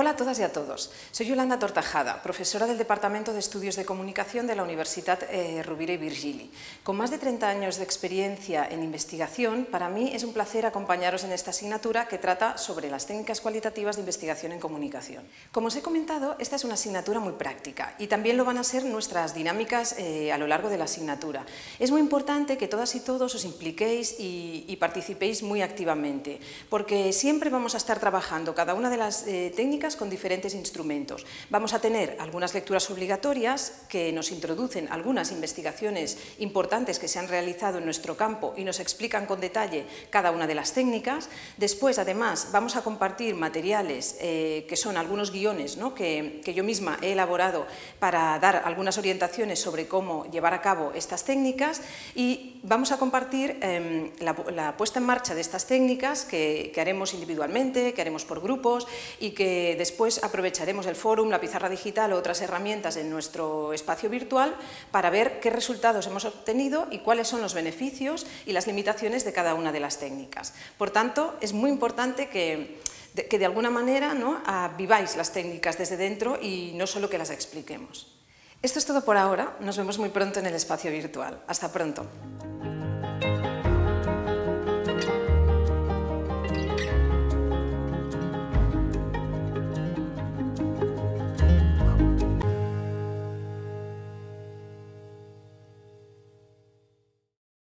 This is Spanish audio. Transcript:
Hola a todas y a todos. Soy Yolanda Tortajada, profesora del Departamento de Estudios de Comunicación de la Universitat Rovira i Virgili. Con más de 30 años de experiencia en investigación, para mí es un placer acompañaros en esta asignatura que trata sobre las técnicas cualitativas de investigación en comunicación. Como os he comentado, esta es una asignatura muy práctica y también lo van a ser nuestras dinámicas a lo largo de la asignatura. Es muy importante que todas y todos os impliquéis y participéis muy activamente, porque siempre vamos a estar trabajando cada una de las técnicas con diferentes instrumentos. Vamos a tener algunas lecturas obligatorias que nos introducen algunas investigaciones importantes que se han realizado en nuestro campo y nos explican con detalle cada una de las técnicas. Después, además, vamos a compartir materiales que son algunos guiones, ¿no?, que yo misma he elaborado para dar algunas orientaciones sobre cómo llevar a cabo estas técnicas, y vamos a compartir la puesta en marcha de estas técnicas que haremos individualmente, que haremos por grupos y que después aprovecharemos el fórum, la pizarra digital o otras herramientas en nuestro espacio virtual para ver qué resultados hemos obtenido y cuáles son los beneficios y las limitaciones de cada una de las técnicas. Por tanto, es muy importante que de alguna manera, ¿no?, aviváis las técnicas desde dentro y no solo que las expliquemos. Esto es todo por ahora. Nos vemos muy pronto en el espacio virtual. Hasta pronto.